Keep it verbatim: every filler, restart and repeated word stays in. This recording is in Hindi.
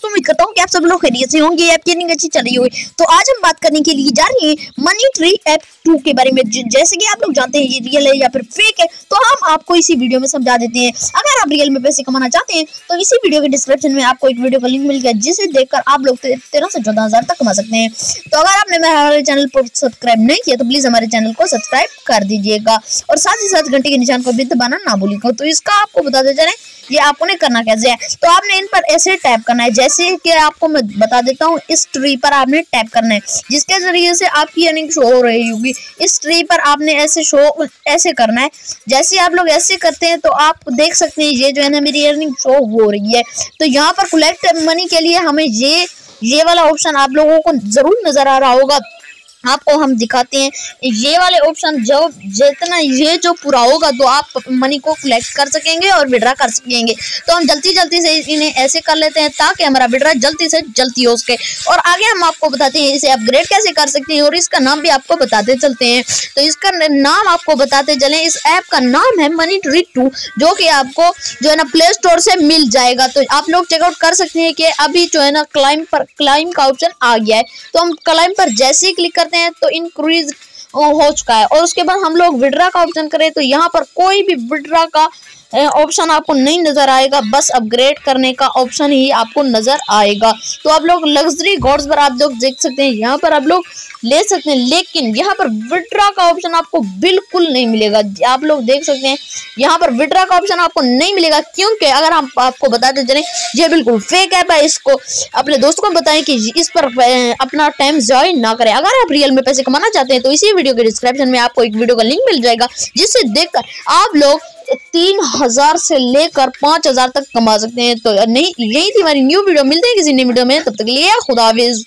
तो उम्मीद करता हूँ कि आप सब लोग खैरियत से होंगे, ऐप की अच्छी चल रही होगी। तो आज हम बात करने के लिए जा रहे हैं मनी ट्री ऐप टू के बारे में। जैसे कि आप लोग जानते हैं ये रियल है या फिर फेक है, तो हम आपको इसी वीडियो में समझा देते हैं। अगर आप रियल में पैसे कमाना चाहते हैं तो इसी वीडियो के डिस्क्रिप्शन में आपको एक वीडियो का लिंक मिल गया, जिसे देखकर आप लोग तेरह से चौदह हजार तक कमा सकते हैं। तो अगर आपने हमारे चैनल को सब्सक्राइब नहीं किया तो प्लीज हमारे चैनल को सब्सक्राइब कर दीजिएगा और साथ ही साथ घंटे के निशान को भी दबाना ना भूलिएगा। तो इसका आपको बताते चले ये आपको ने करना कैसे है। तो आपने इन पर ऐसे टैप करना है, जैसे कि आपको मैं बता देता हूँ इस ट्री पर आपने टैप करना है, जिसके जरिए से आपकी अर्निंग शो हो रही होगी। इस ट्री पर आपने ऐसे शो ऐसे करना है, जैसे आप लोग ऐसे करते हैं तो आप देख सकते हैं ये जो है ना मेरी अर्निंग शो हो रही है। तो यहाँ पर कलेक्ट मनी के लिए हमें ये ये वाला ऑप्शन आप लोगों को जरूर नजर आ रहा होगा। आपको हम दिखाते हैं ये वाले ऑप्शन, जो जितना ये जो पूरा होगा तो आप मनी को कलेक्ट कर सकेंगे और विड्रा कर सकेंगे। तो हम जल्दी जल्दी से इन्हें ऐसे कर लेते हैं ताकि हमारा विड्रा जल्दी से जल्दी हो सके, और आगे हम आपको बताते हैं इसे अपग्रेड कैसे कर सकते हैं और इसका नाम भी आपको बताते चलते हैं। तो इसका नाम आपको बताते चलें, इस ऐप का नाम है मनी ट्री टू, जो कि आपको जो है ना प्ले स्टोर से मिल जाएगा। तो आप लोग चेकआउट कर सकते हैं कि अभी जो है ना क्लाइम पर क्लाइम का ऑप्शन आ गया है। तो हम क्लाइम पर जैसे ही क्लिक तो इंक्रीज हो चुका है, और उसके बाद हम लोग विड्रा का ऑप्शन करें तो यहाँ पर कोई भी विड्रा का ऑप्शन आपको नहीं नजर आएगा, बस अपग्रेड करने का ऑप्शन ही आपको नजर आएगा। तो आप लोग लग्जरी गॉड्स पर आप लोग देख सकते हैं, यहाँ पर आप लोग ले सकते हैं, लेकिन यहाँ पर विड्रा का ऑप्शन आपको बिल्कुल नहीं मिलेगा। आप लोग देख सकते हैं यहाँ पर विड्रा का ऑप्शन आपको नहीं मिलेगा, क्योंकि अगर हम आपको बताते चलें ये बिल्कुल फेक ऐप है। इसको अपने दोस्तों को बताएं कि इस पर अपना टाइम जाया ना करें। अगर आप रियल में पैसे कमाना चाहते हैं तो इसी वीडियो के डिस्क्रिप्शन में आपको एक वीडियो का लिंक मिल जाएगा, जिससे देखकर आप लोग तीन हजार से लेकर पांच हजार तक कमा सकते हैं। तो नहीं, यही थी हमारी न्यू वीडियो, मिलते हैं किसी नई वीडियो में, तब तक लिए खुदा हाफिज।